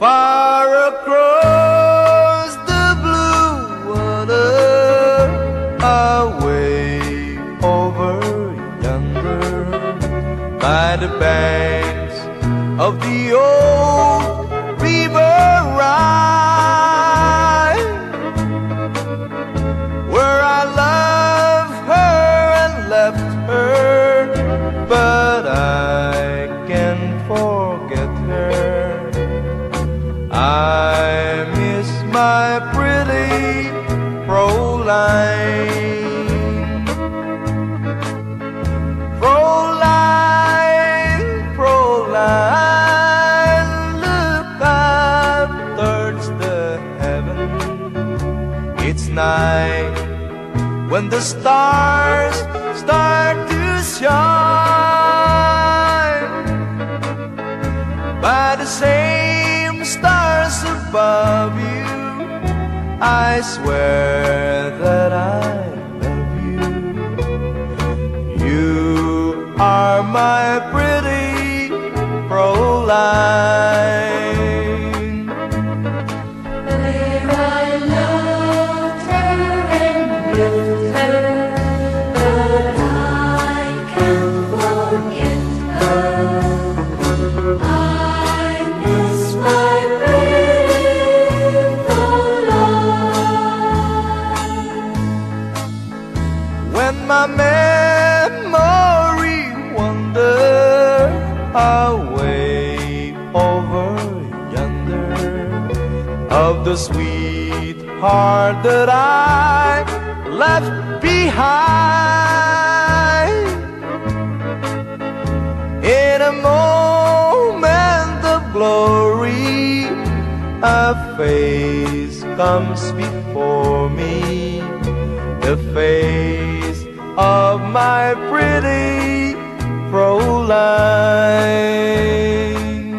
far across the blue water, away over yonder, by the banks of the old river Rhine, where I loved her and left her, but I can't forget her. I miss my pretty Fraulein, Fraulein, Fraulein. Look, I've touched the heaven. It's night when the stars start to shine, by the same stars above you, I swear that I love you. You are my pretty Fraulein. There I loved her and loved her, but I can't forget her. I miss my pretty when my memory wander away over yonder, of the sweetheart that I left behind. In a moment of glory, a face comes before me, the face of my pretty Fraulein,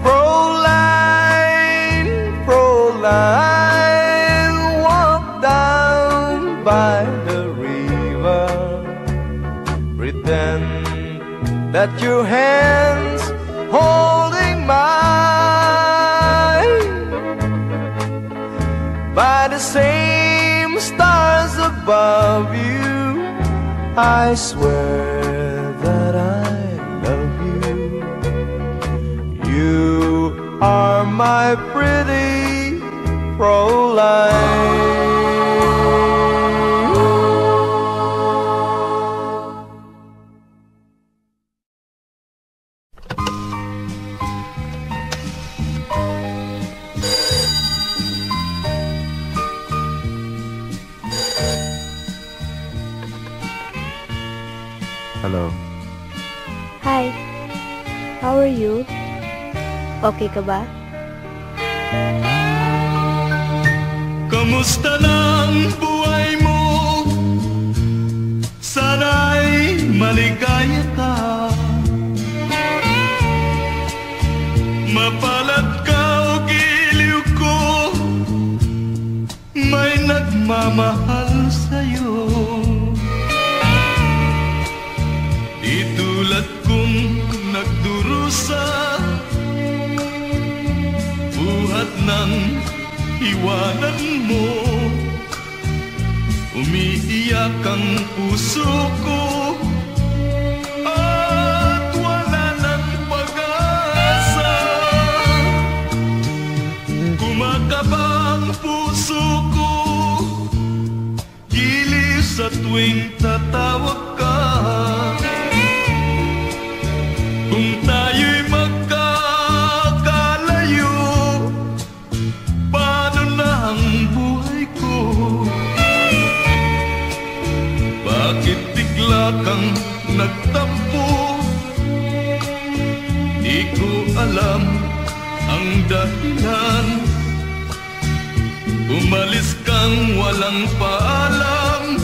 Fraulein, Fraulein. Walk down by the river, pretend that your hands holding mine, by the same stars above you, I swear that I love you. You are my pretty Fraulein. Hello. Hi. How are you? Okay ka ba? Kamusta ng buhay mo? Sana'y maligaya ka, mapalad ka o giliw ko, may nagmamahal sa'yo. Tulad kong nagdurusa, buhat ng iwanan mo, umiiyak ang puso ko, at wala ng pag-asa. Kumakaba ang puso ko, giliw sa tuwing tatawag ka. Kung tayo'y magkakalayo, paano na ang buhay ko? Bakit bigla kang nagtampo? Di ko alam ang dahilan, umalis kang walang paalam.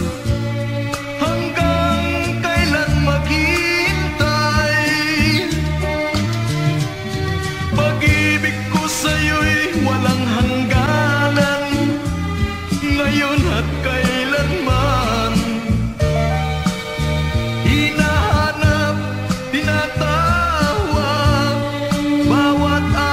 Hinahanap, tinatawa, bawat araw.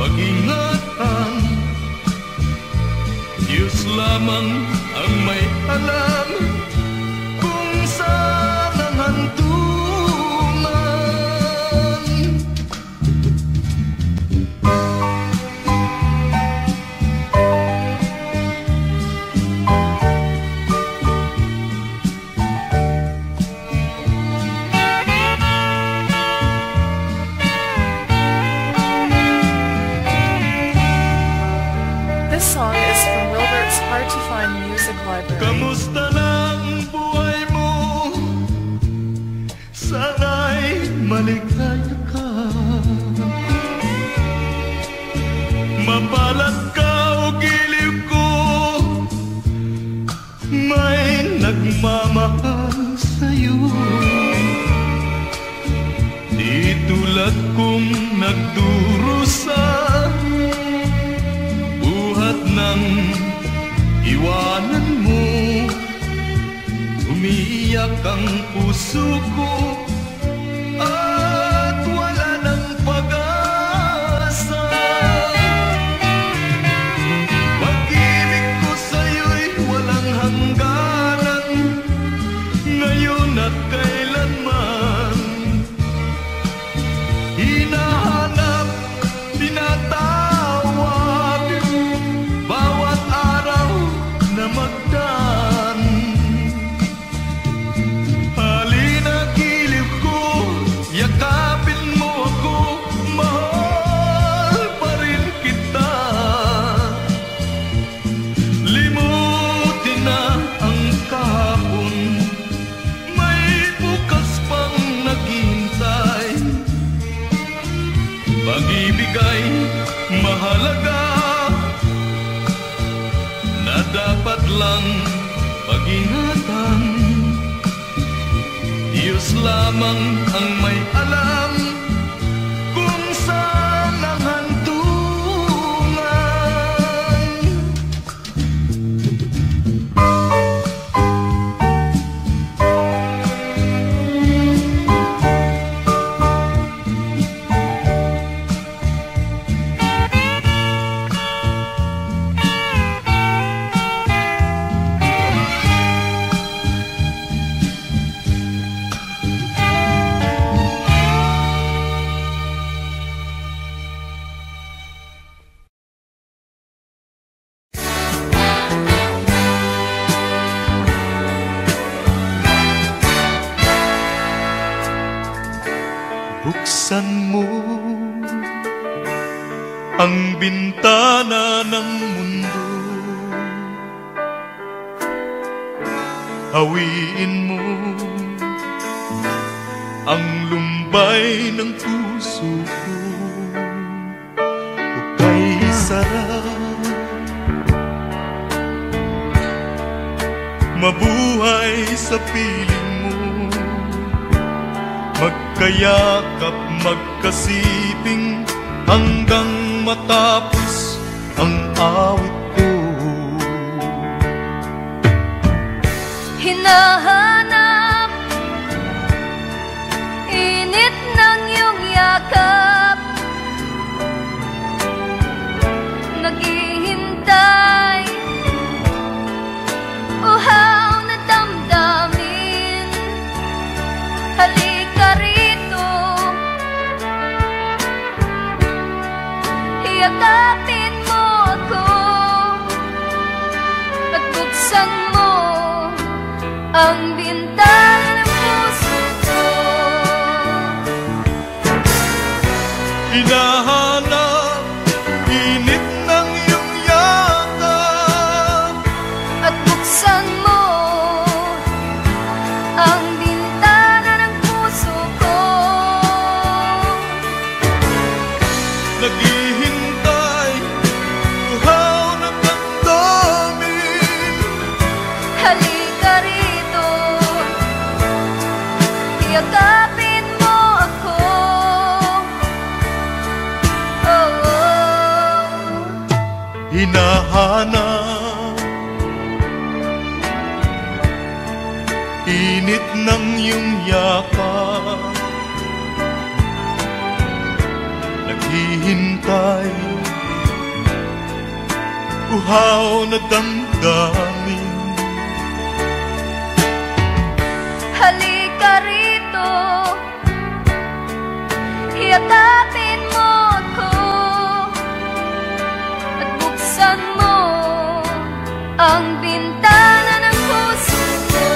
pag-ingatan. Diyos lamang ang may alam kung saan ang hantungan. This song is from Wilbert's Hard to Find Music Library. Kamusta lang buhay mo? Sana'y maligaya ka. Mabalat ka o giliw ko. May nagmamahal sa'yo. Di tulad kong nagdurusa nang iwanan mo. Umiiyak ang puso ko at wala ng pag-asa. Pag-ibig ko sa'yo'y walang hangganan, ngayon at kailanman. Hinahanap, tinatawag ay mahalaga na dapat lang pag-ingatan. Diyos lamang ang may alam kung saan ang hantungan. Buksan mo ang bintana ng mundo, hawiin mo ang lumbay ng puso ko. Ukay sarap mabuhay sa piling mo. Magkayakap, magkasiping, hanggang matapos ang awit ko. Hinahanap init ng iyong yakap, naghihintay uhaw na damdamin. Halika rito, yakapin mo ako at buksan mo ang bintana ng puso ko. Hinahanap init ng iyong yakap at buksan mo ang bintana ng puso ko. Naghihintay uhaw ng damdamin. Halika rito, yakapin mo ako. Oh, oh. Hinahanap init ng iyong yakap, naghihintay uhaw na damdamin. Halika rito, yakapin mo ko at buksan mo ang bintana ng puso ko.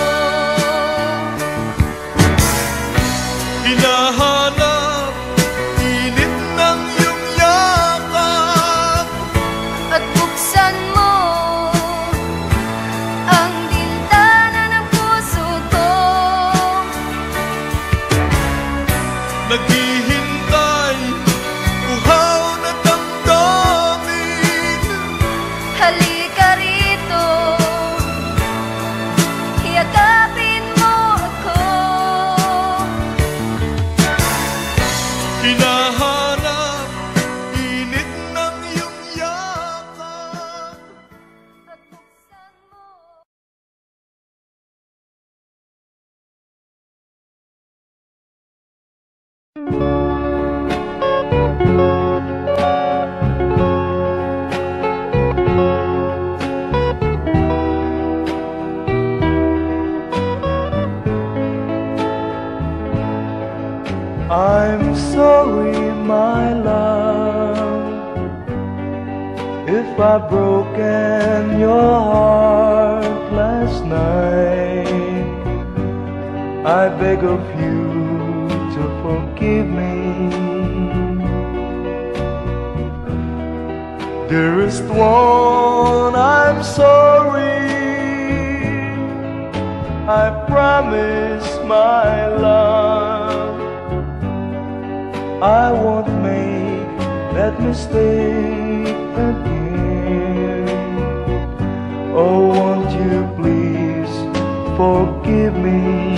Hinahanap init ng iyong yakap at buksan mo ang bintana ng puso ko. I'm sorry, my love, if I've broken your heart last night. I beg of you to forgive me. Dearest one, I'm sorry. I promise, my love, I won't make that mistake again. Oh, won't you please forgive me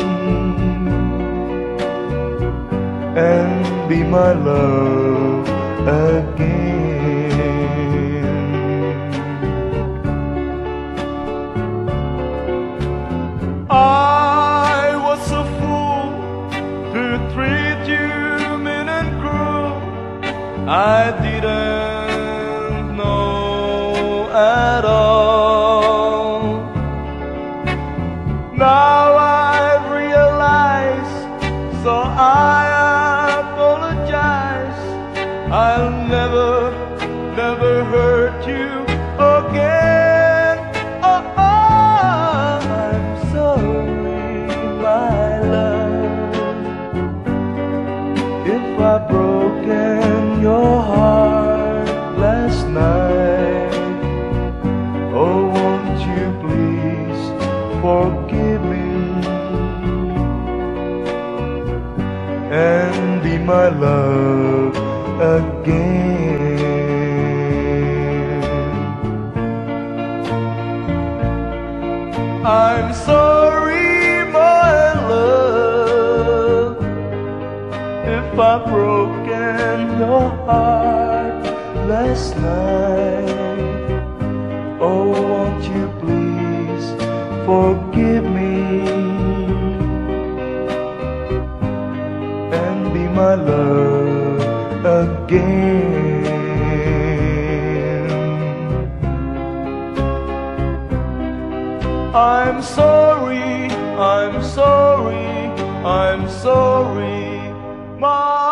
and be my love again. I was a fool to treat you. I didn't know at all. Now I realize, so I apologize. I'll never, never hurt you again. Oh, oh. I'm sorry, my love, if I broken your heart last night. Oh, won't you please forgive me and be my love again. I'm sorry, my love, if I broke your heart last night. Oh, won't you please forgive me and be my love again. I'm sorry, I'm sorry, I'm sorry, my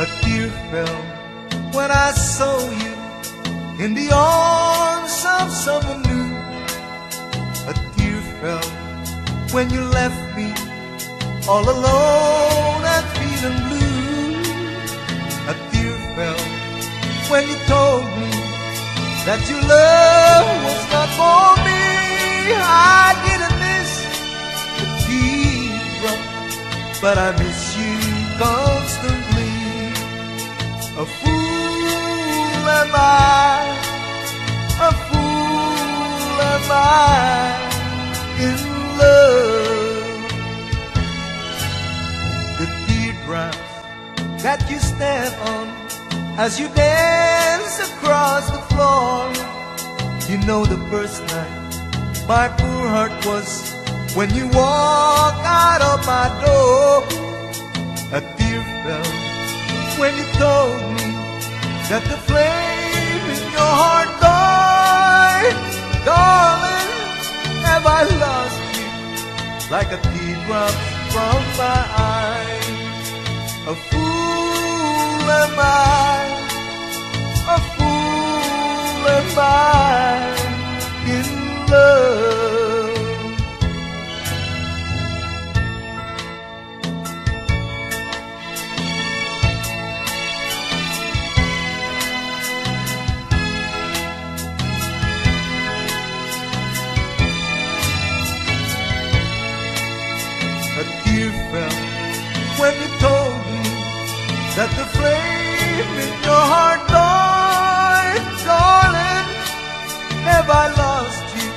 a tear fell when I saw you in the arms of someone new. A tear fell when you left me all alone and feeling blue. A tear fell when you told me that your love was not for me. I didn't miss the tear, but I miss you constantly. A fool die in love. The teardrops that you stand on as you dance across the floor. You know the first night my poor heart was when you walk out of my door. A tear fell when you told me that the flame in your heart died. Darling, have I lost you like a teardrop from my eye? A fool am I, a fool am I in love. When you told me that the flame in your heart died, darling, have I lost you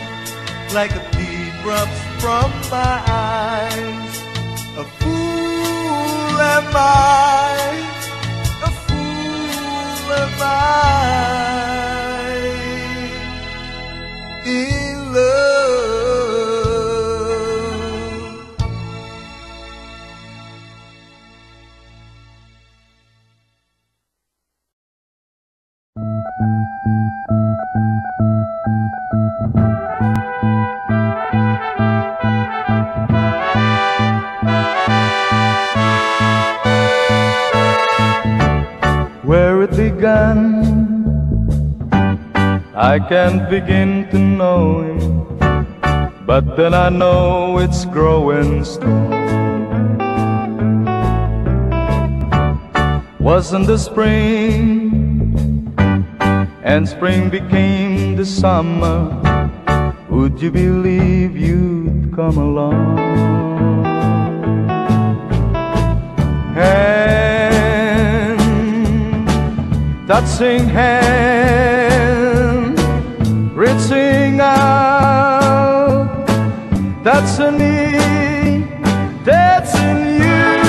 like a teardrop from my eyes? A fool am I, a fool am I in love. Where it began, I can't begin to know it, but then I know it's growing strong. Wasn't the spring, and spring became the summer. Would you believe you'd come along? Touching hand, reaching out, that's a need, that's in you.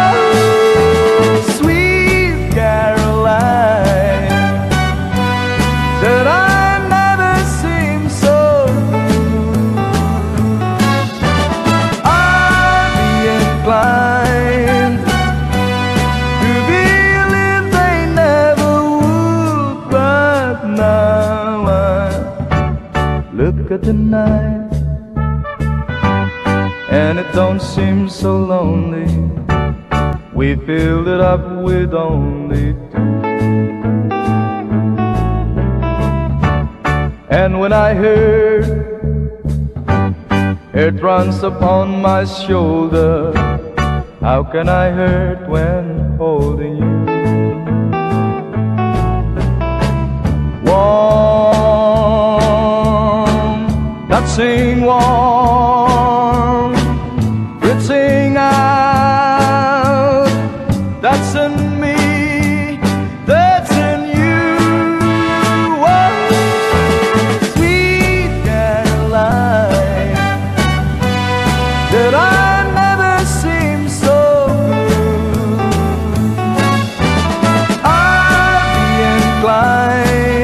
Oh, sweet Caroline, that I never seem so blue. I'd be inclined to be. Now I look at the night, and it don't seem so lonely. We filled it up with only two. And when I heard it runs upon my shoulder, how can I hurt when holding you? Touching warm, reaching out, that's in me, that's in you. Oh, sweet Caroline, that I never seem so blue. I'd be inclined you.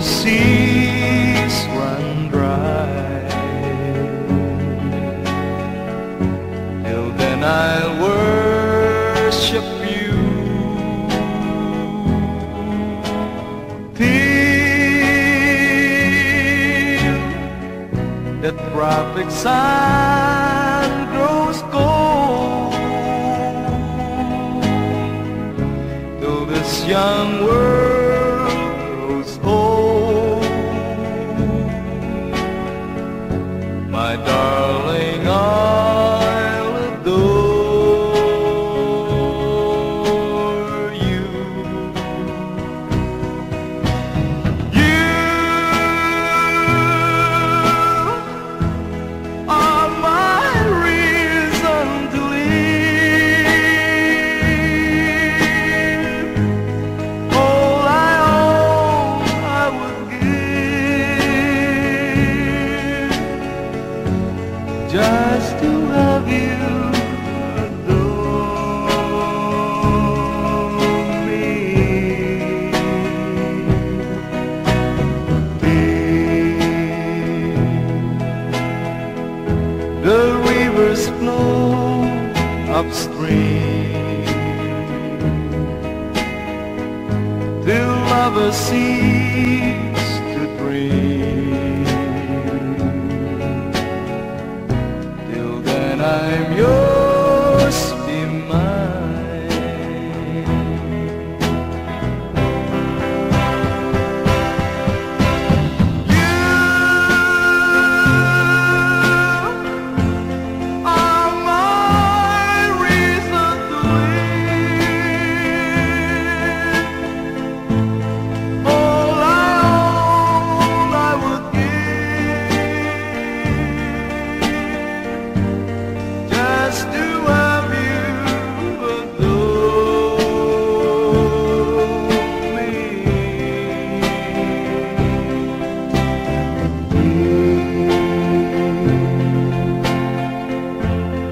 the seas run dry. Till then I'll worship you. Feel the tropic sun grows cold. Till this young world just to love you, adore me. Feel the rivers flow upstream till love ceases to dream. I'm yours, be mine. You are my reason to live. All I own I would give, just to have you adore me.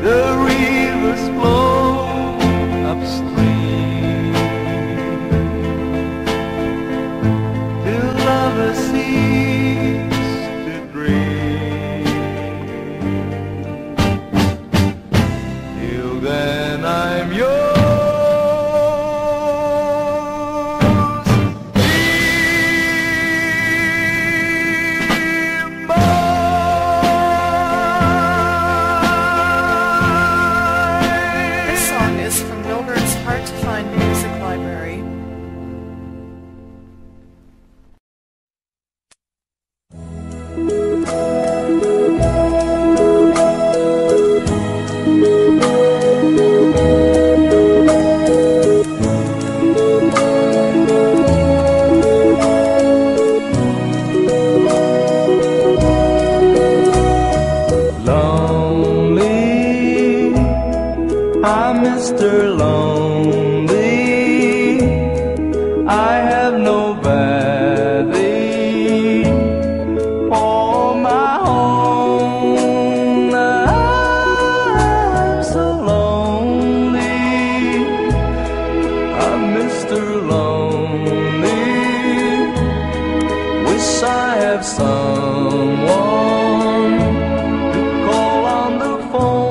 The rivers flow upstream till love ceases to dream. Then I'm yours. Be mine. This song is from Milburn's Hard to Find Music Library. Mr. Lonely, I have nobody on my own. I'm so lonely, I'm Mr. Lonely. Wish I have someone to call on the phone.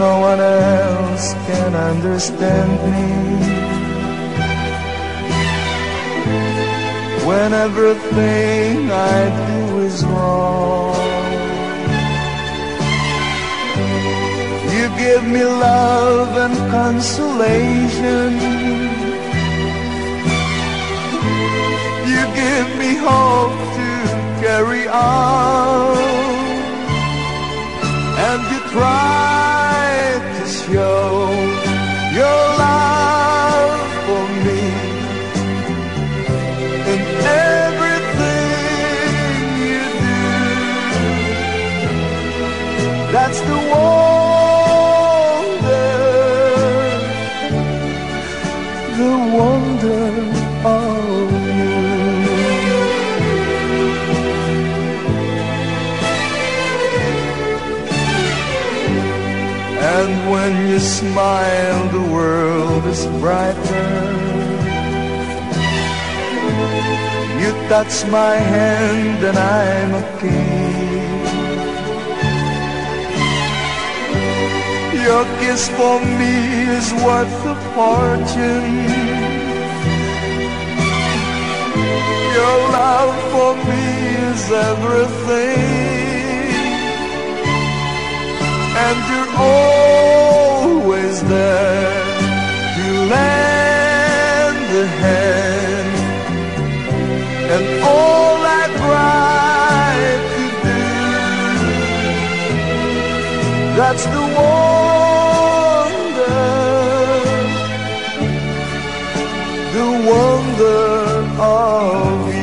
no one else can understand me, when everything I do is wrong. You give me love and consolation, you give me hope to carry on, and you try to show your love for me in everything you do. That's the one. And when you smile, the world is brighter. You touch my hand and I'm a king. Your kiss for me is worth a fortune. Your love for me is everything. And you're always there to lend a hand, and all I try to do, that's the wonder, the wonder of you.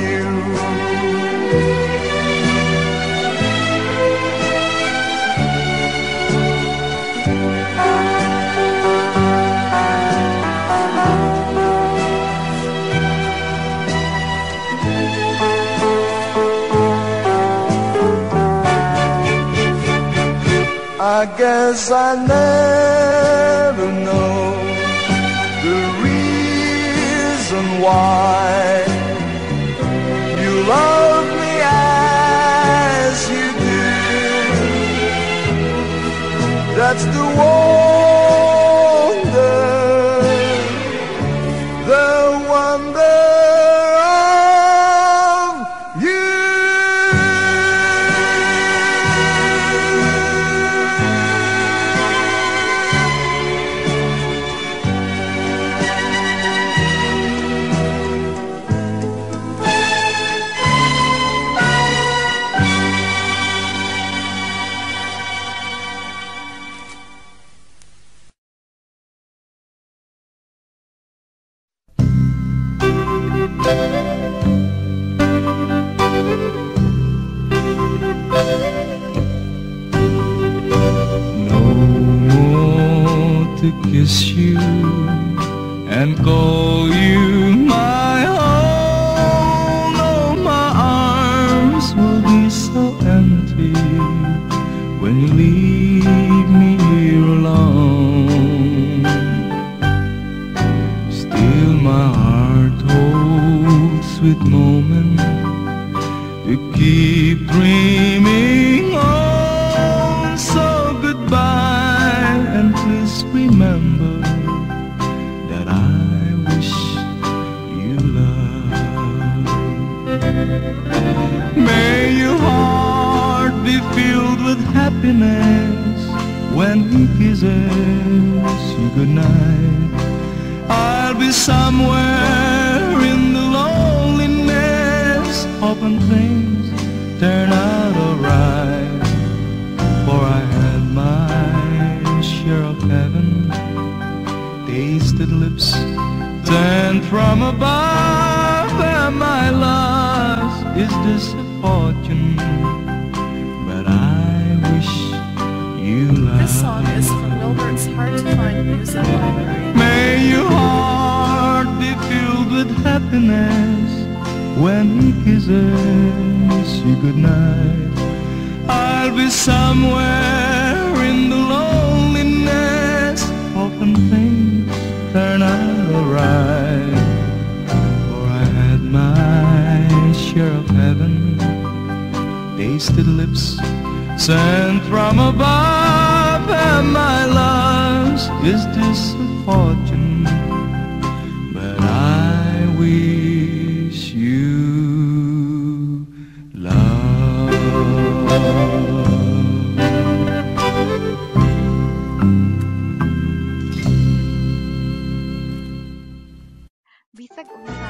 I guess I never know the reason why you love me as you do. That's the wonder, the wonder of you. Lips sent from above. of my loves is disappointing, but I wish you love. Bisag unsa.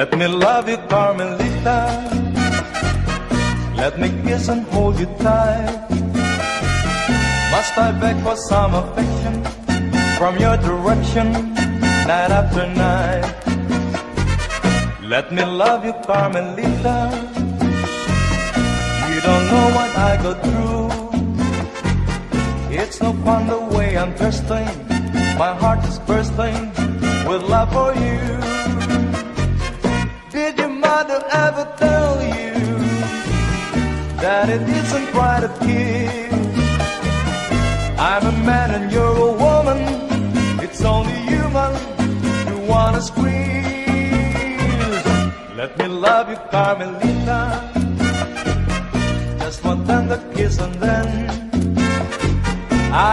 Let me love you, Carmelita. Let me kiss and hold you tight. Must I beg for some affection from your direction, night after night? Let me love you, Carmelita. You don't know what I go through. It's no fun the way I'm thirsting. My heart is bursting with love for you. Did your mother ever tell you that it isn't right to kiss? I'm a man and you're a woman. It's only human you wanna squeeze. Let me love you, Carmelita. Just one tender kiss and then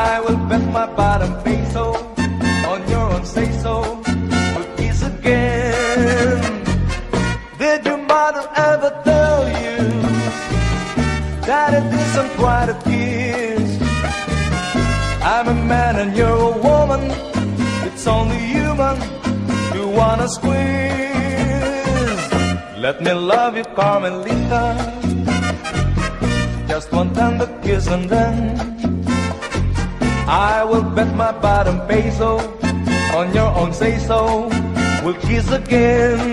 I will bet my bottom peso on your own say-so. We'll kiss again. Did your mother ever tell you that it isn't quite a kiss? I'm a man and you're a woman. It's only human you wanna squeeze. Let me love you, Carmelita. Just one tender kiss and then I will bet my bottom peso on your own say-so. We'll kiss again.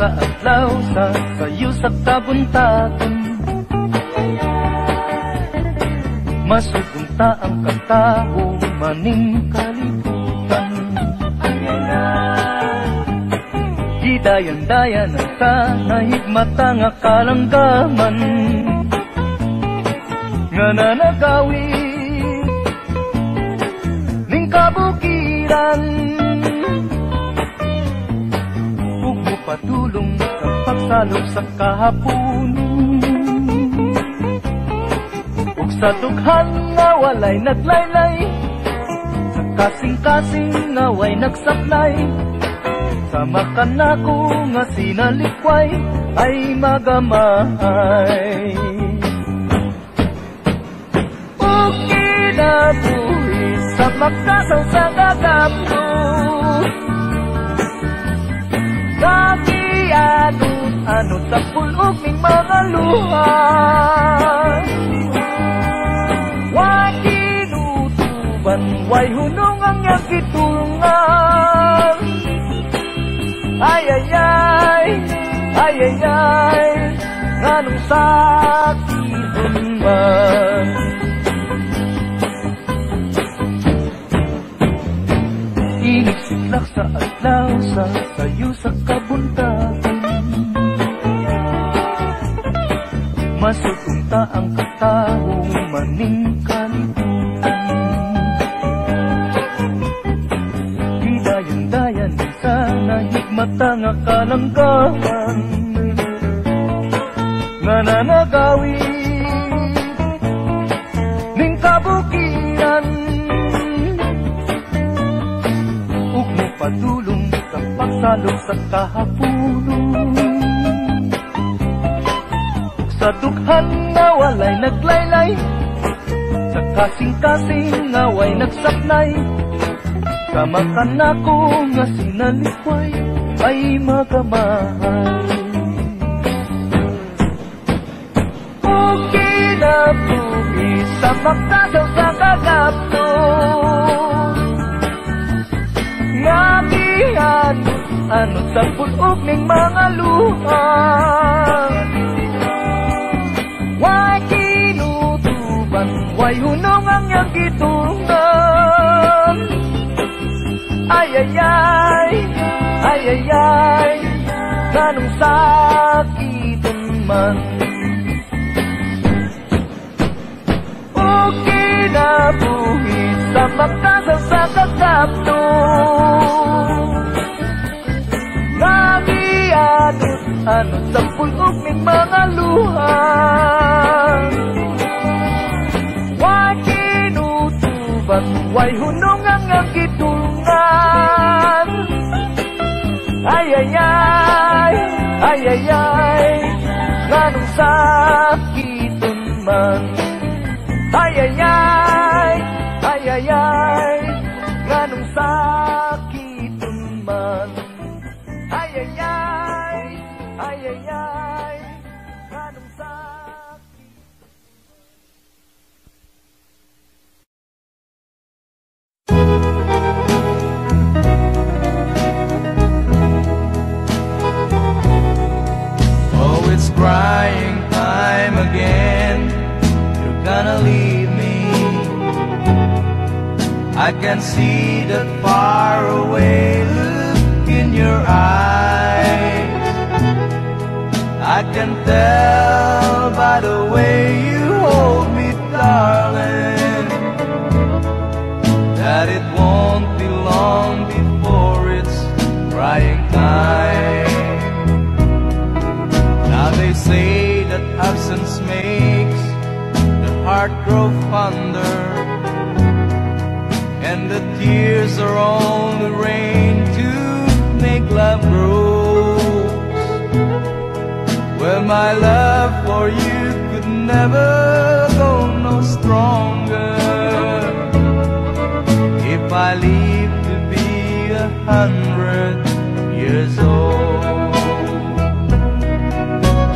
Sa adlaw, sasayo sa kabuntagon, masugunta ang katao maning kalibutan. Gidayan-dayan ang tanahigmata nga kalanggaman, nga nanagawin ning kabukiran. Patulong sa pagsalog sa kahapon ug sa dughan nga walay naglaylay, sa kasing-kasing nga way nagsaplay, sa makanako nga sinalikway ay magamay. Ug kinabuhi sa magkasaw sa kagambo, ano sa pulog ng mga luha, way kinutuban, way hunong ang yakitungan. Ay ay ay, ay ay ay, anong sakitun man. Inisiklak sa adlaw, sa sayo sa kabuntahan, masusunta ang katao maning kalibutan. Gidayan-dayan sa nahigmata nga kalanggaman, nga nanagawin ning kabukiran. pagtulong ng pagsalog sa kahapulong. Sa dukhan na walay naglaylay, sa kasing-kasing away nagsaklay, sa makanako nga sinalikway ay magamahay. Kinabuhi sa pagtasaw sa kagapto, namihan ano sa punog ng mga luha. Why kinutuban, why hunong ang iyang gitungan? Ay ay ay, ay ay ay, ganong sakitin man. Kinabuhi sa pagtasaw sa kagapto, namianot ano sa pulog ng mga luha. Why kinutuban, why hunong ang gitungan? Ay ay ay, ay ay ay, ganong sakitin man. Ay ay ay, ay ay ay, ganong sakitin man. Ay ay ay, ay ay ay, ganong sakitin man. Oh, it's crying time again. You're gonna leave me. I can see the faraway look in your eyes. I can tell by the way you hold me, darling, that it won't be long before it's crying time. Now they say that absence makes the heart grow fonder, and the tears are only rain to make love grow. Well, my love for you could never go no stronger. If I live to be 100 years old.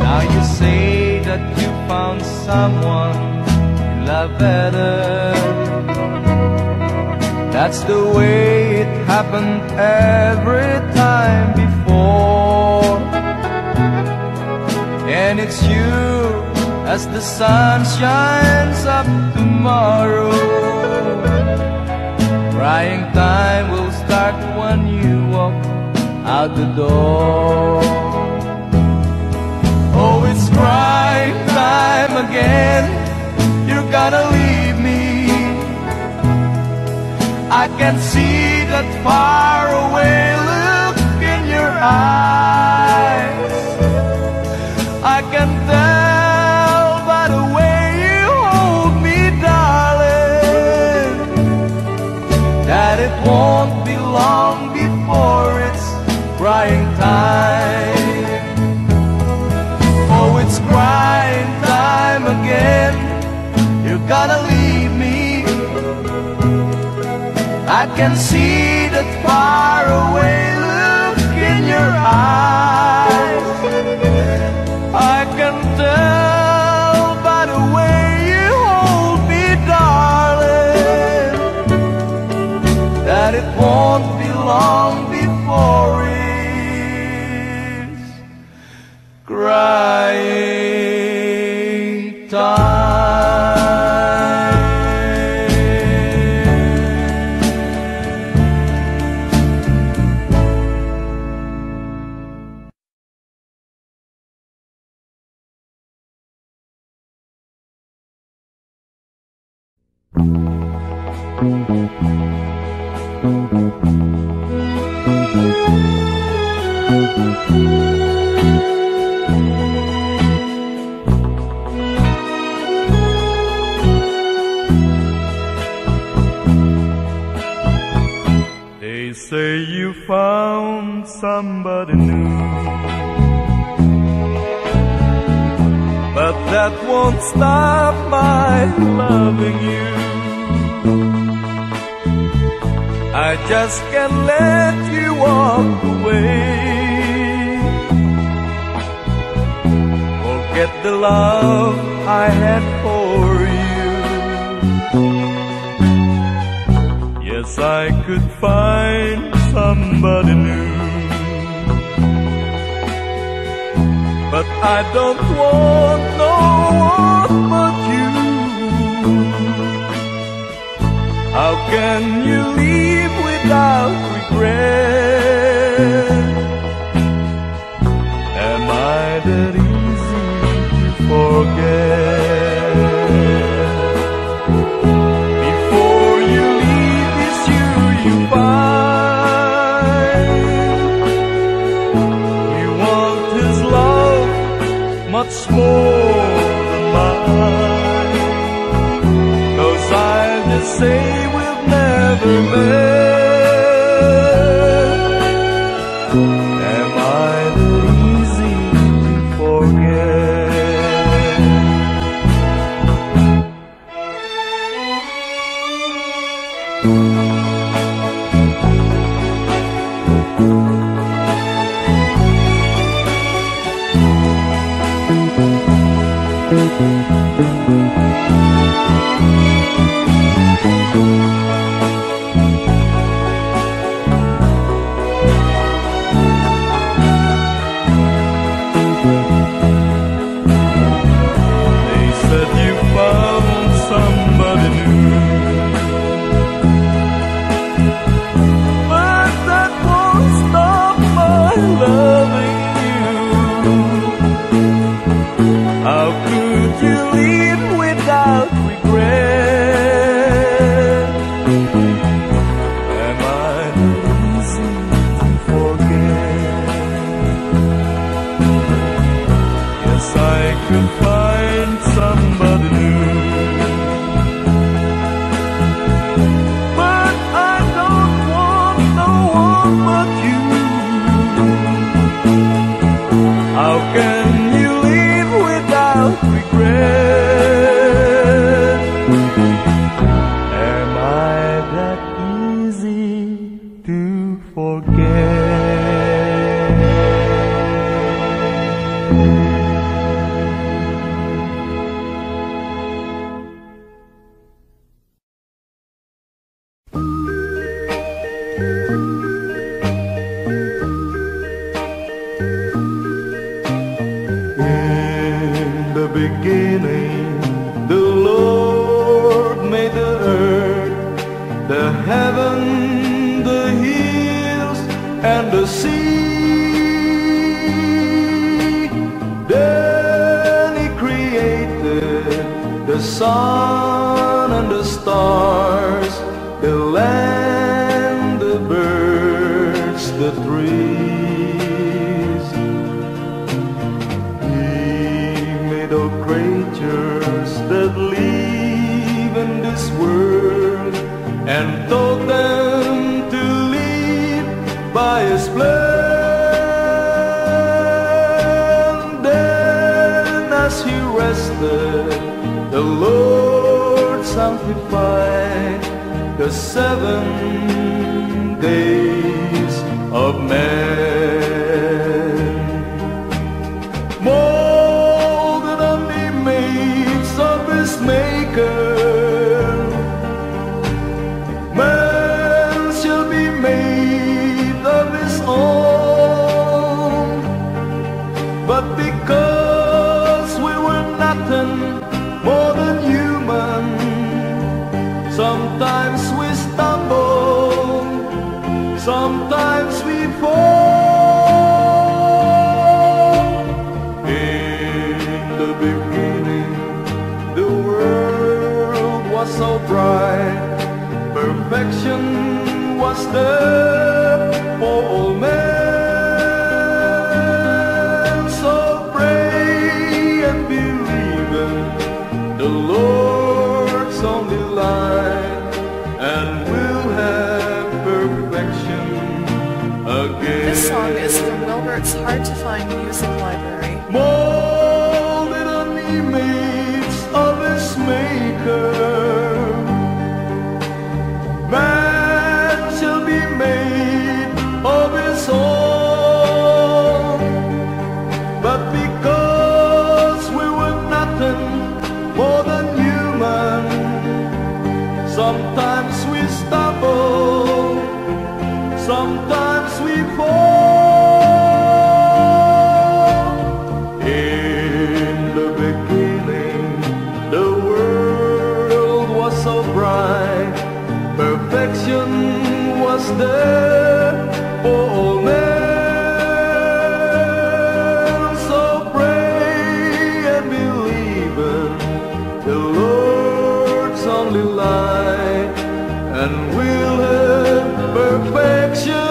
Now you say that you found someone you love better. That's the way it happened every time before. And it's you as the sun shines up tomorrow. Crying time will start when you walk out the door. Oh, it's crying time again. You're gonna leave me. I can see that faraway look in your eyes. I can tell by the way you hold me, darling, that it won't be long before it's crying time. It's crying time again. You're gonna leave me. I can see that faraway look in your eyes. I can tell by the way you hold me, darling, that it won't be long before it's crying time. Say you you found somebody new, but that won't stop my loving you. I just can't let you walk away. Forget the love I had for you. Yes, I could find somebody new, but I don't want no one but you. How can you live without regret? Am I that easy to forget? Before you leave this year, you find you want his love much more than mine. 'Cause I'll just say never met. Am I that easy to forget? identifying music library. Molded on the image of its maker, man shall be made of his own. But because we were nothing more than human, sometimes we stumble, sometimes we fall. Perfection was there for all men, so pray and believe in the Lord's only light, and we'll have perfection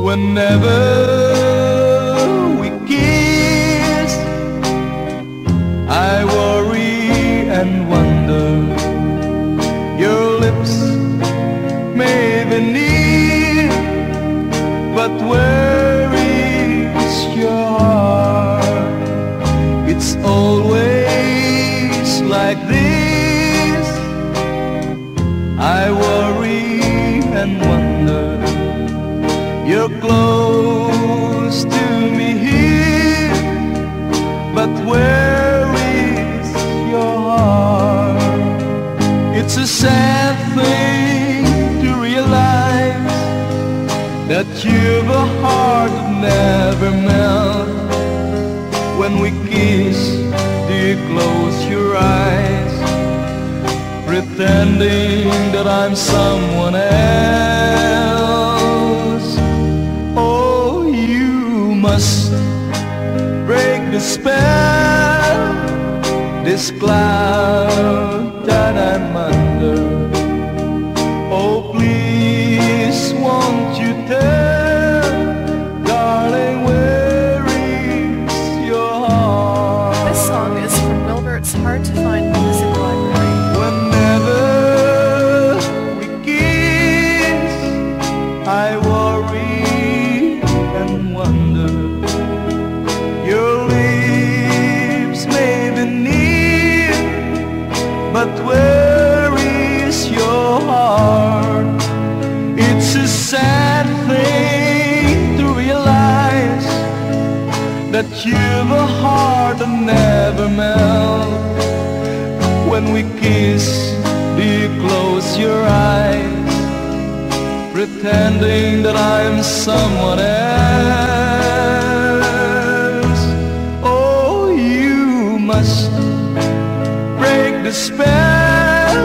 Whenever we give never melt. When we kiss, do you close your eyes, pretending that I'm someone else? Oh, you must break the spell, this cloud that I'm under. Oh, please won't you tell? But where is your heart? It's a sad thing to realize that you've a heart that never melts. When we kiss, do you close your eyes, pretending that I'm someone else? Oh, you must break the spell,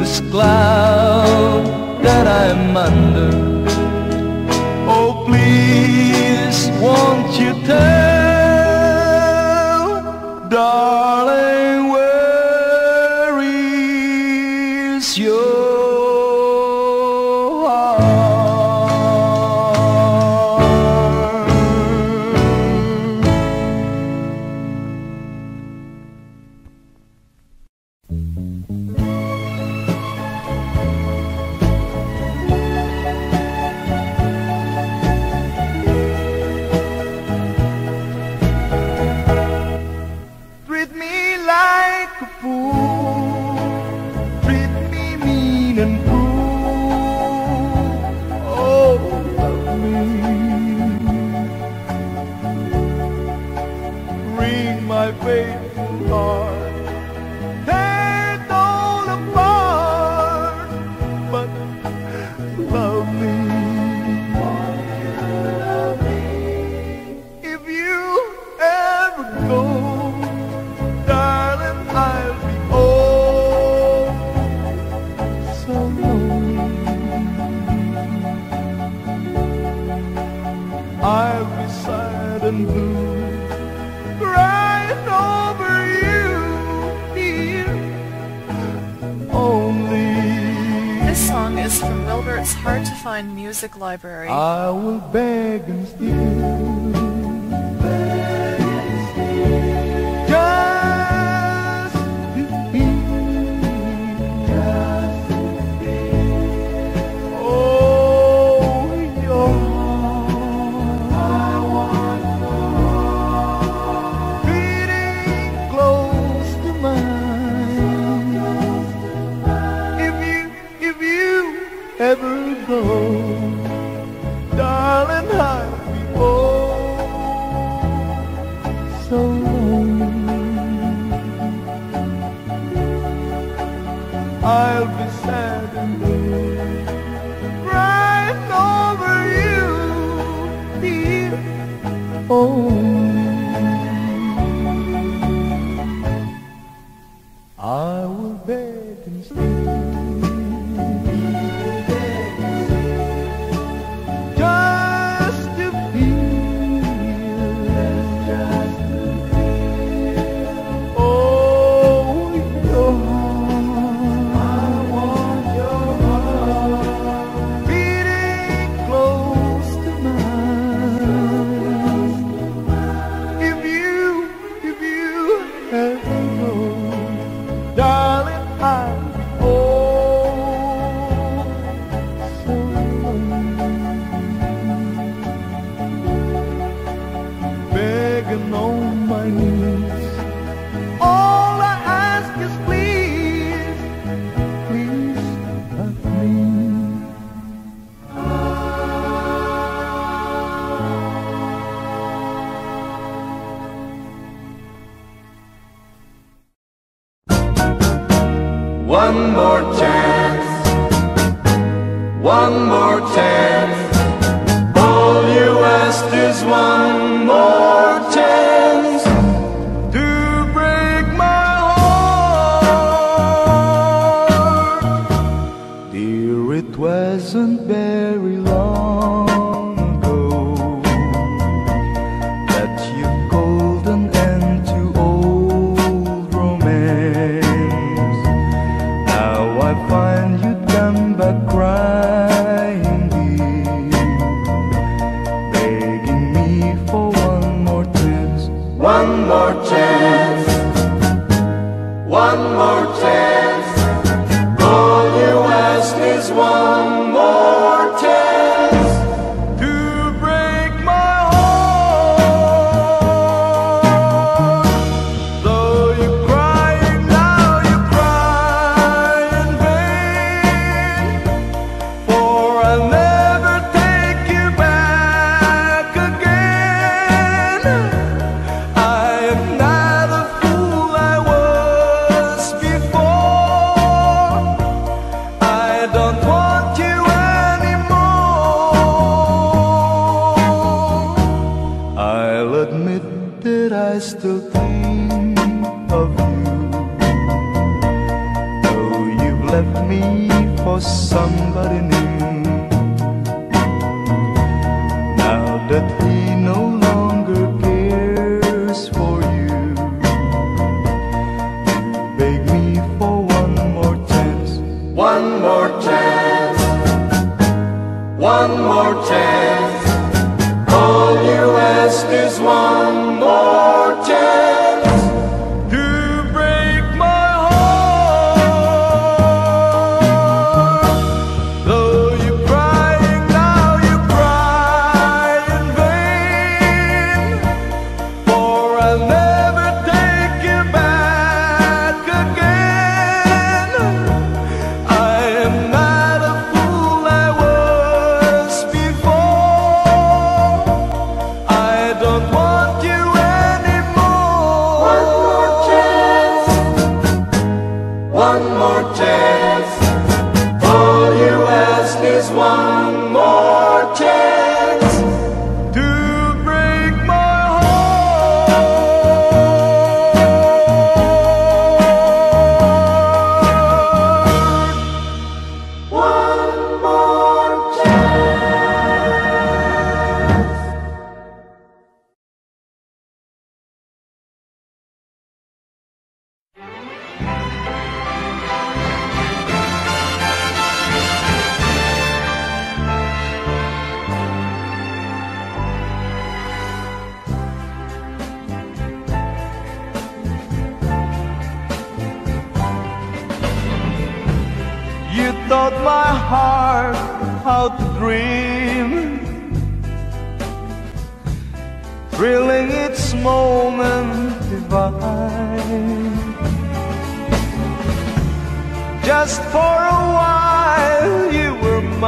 this cloud that I'm under. Oh, please won't you tell, darling, where is your heart? Music library. I will beg and steal, just to be, oh, your heart. I want more, beating close to mine. If you ever go, darling, I'll be oh so lonely. I'll be sad and blue, crying over you, dear. Only I will beg and sleep. One more chance, one more chance, all you ask to is one more chance to break my heart. Dear, it wasn't very long ago that you called an end to old romance. Now I find you come back crying, one more chance, one more chance. All you ask is one more chance to break my heart. Though you're crying now, you cry in vain, for I'll never take you back again. That I still think of you, though you've left me for somebody new. Now that he no longer cares for you, you beg me for one more chance, one more chance, one more chance. All you ask is one more chance to break my heart. Though you're crying now, you cry in vain, for I'll never take you back again. I am not a fool I was before. I don't want you anymore. One more chance, one more chance. All you ask is one more chance to break my heart. One more chance. You taught my heart how to dream, thrilling its moment divine. Just for a while you were mine.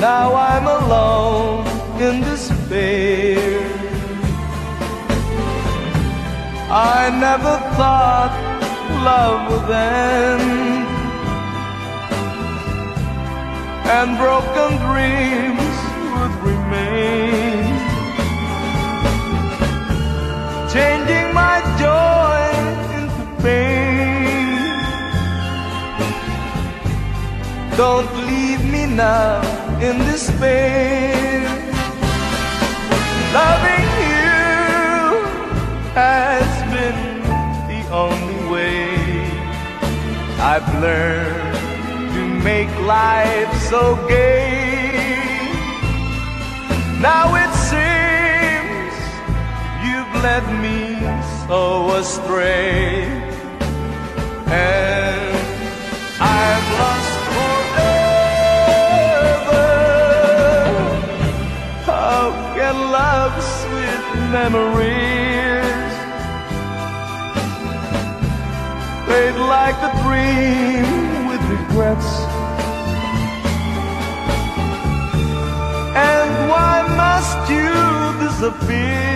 Now I'm alone in despair. I never thought love would end, and broken dreams would remain, changing my joy into pain. Don't leave me now in despair. Loving you has been the only way. I've learned to make life so gay. Now it seems you've led me so astray, and I've lost forever. How can love sweet memories fade like a dream with regrets? And why must you disappear,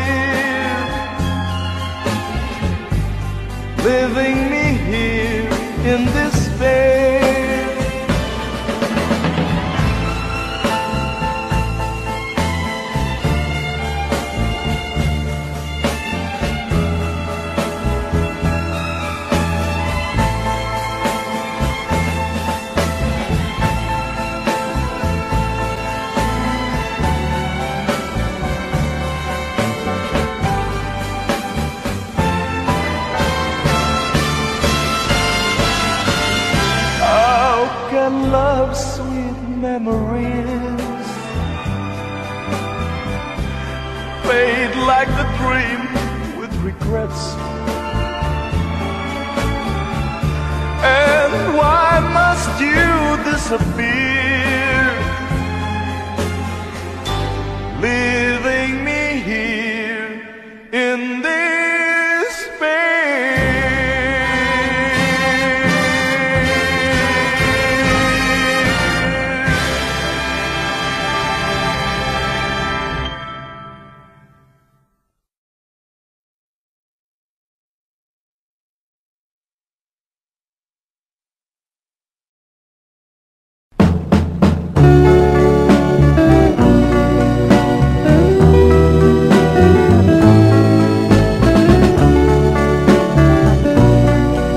leaving me here in despair? hands fade like the dream with regrets. And why must you disappear, leaving me here in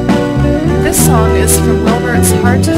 Wilbert's Hard to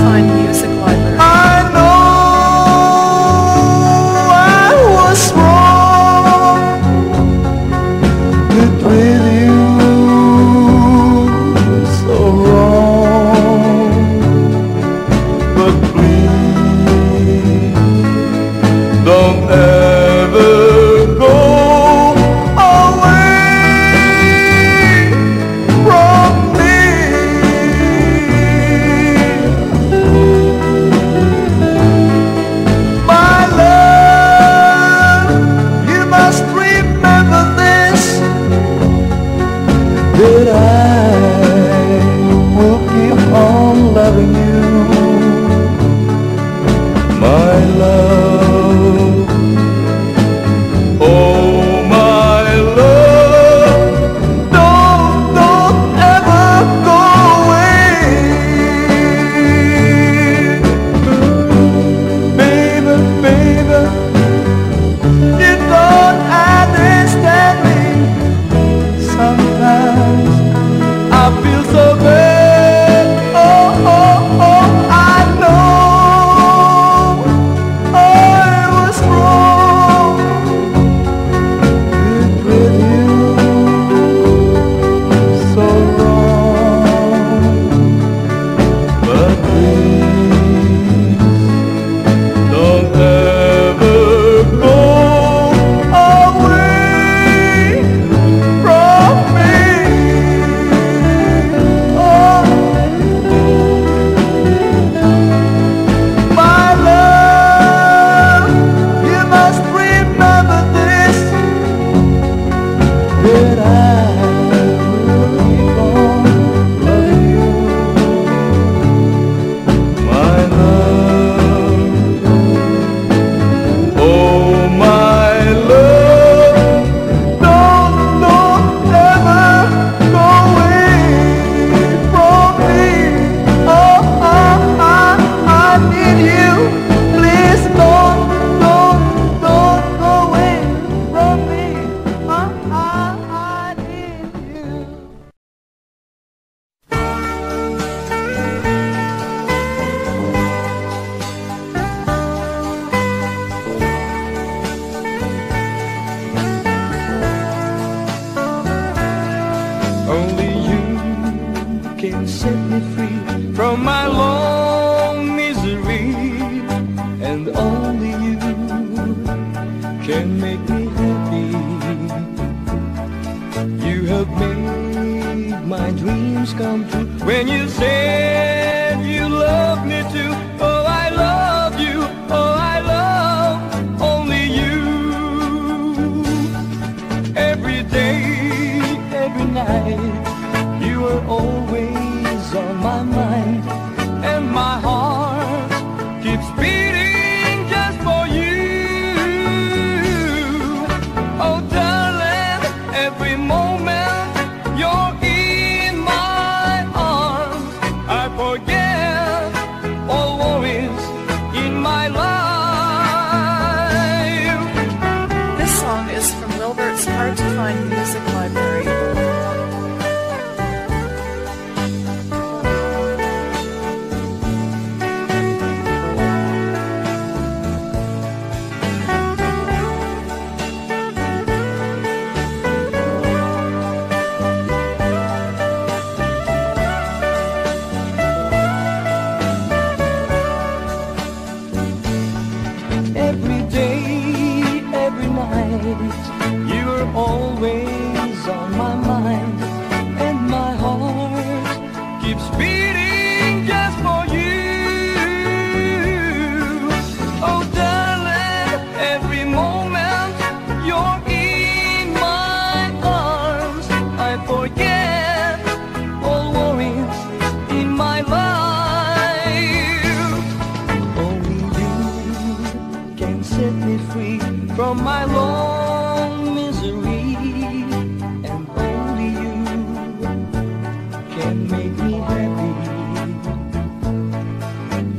Find Music Library. night. You were always on my mind, and my heart keeps beating just for you. Oh darling, every moment you're in my arms. I forget all worries in my life. Only you can set me free from my long misery, and only you can make me happy.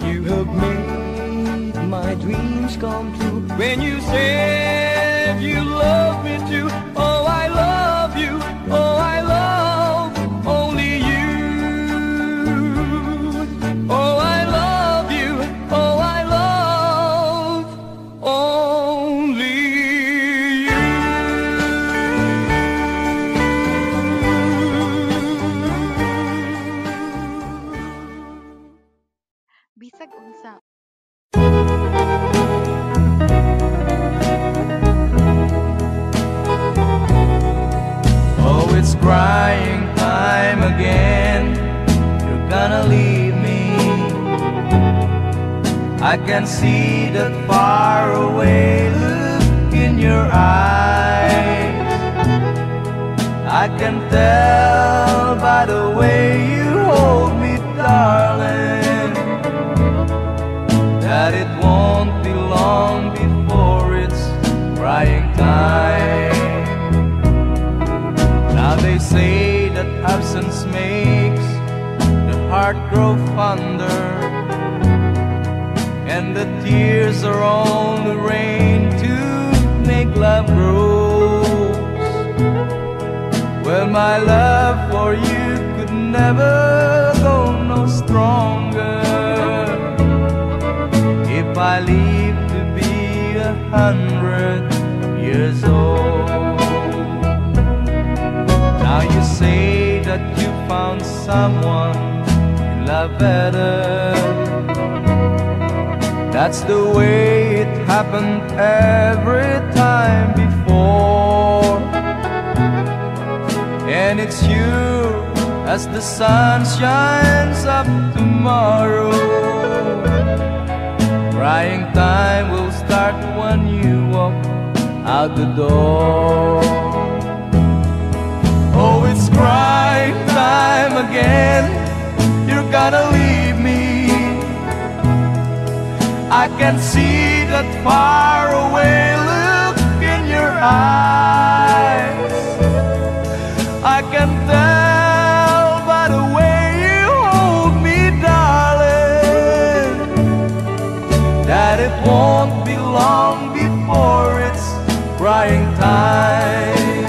You have made my dreams come true when you said you love me too. Oh, I love you, oh, I love only you. Oh, I love you, oh, I love only you. Bisag unsa. Oh, it's crying time again. You're gonna leave me. I can see that far away look in your eyes. I can tell by the way you hold me, darling, that it won't be long before it's crying time. Now they say that absence makes the heart grow fonder, and the tears are only rain to make love grow. Well, my love for you could never go no stronger. If I live to be 100 years old. Now you say that you found someone you love better. That's the way it happened every time before. And it's you as the sun shines up tomorrow. Crying time will start when you walk out the door. Oh, it's crying time again. You're gonna leave me. I can see that far away look in your eyes. I can tell by the way you hold me, darling, that it won't be long before it's crying time.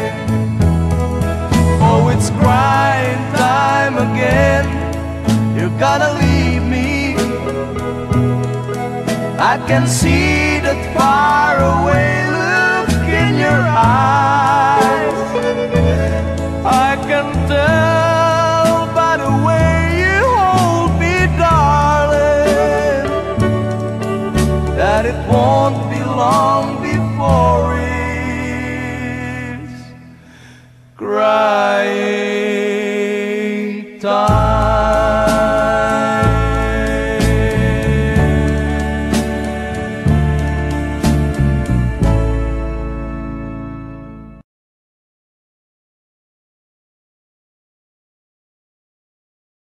Oh, it's crying time again. You're gonna leave me. I can see that far away look in your eyes. I can tell by the way you hold me, darling, that it won't be long before